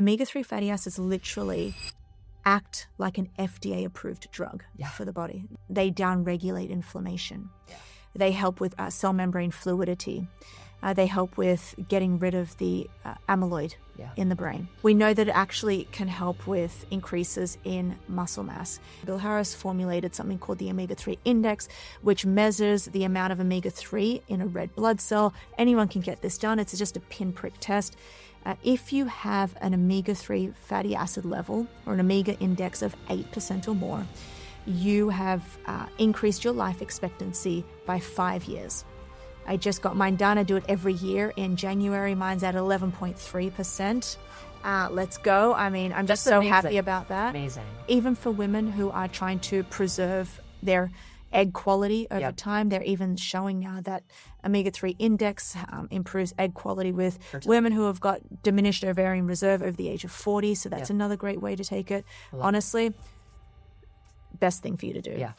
Omega-3 fatty acids literally act like an FDA-approved drug for the body. They downregulate inflammation. Yeah. They help with cell membrane fluidity. They help with getting rid of the amyloid in the brain. We know that it actually can help with increases in muscle mass. Bill Harris formulated something called the Omega-3 Index, which measures the amount of Omega-3 in a red blood cell. Anyone can get this done. It's just a pinprick test. If you have an Omega-3 fatty acid level or an Omega index of 8% or more, you have increased your life expectancy by 5 years. I just got mine done. I do it every year. In January, mine's at 11.3%. Let's go. I mean, I'm just so amazing. Happy about that. Amazing. Even for women who are trying to preserve their egg quality over time, they're even showing now that Omega-3 index improves egg quality with women who have got diminished ovarian reserve over the age of 40. So that's another great way to take it. Honestly, best thing for you to do.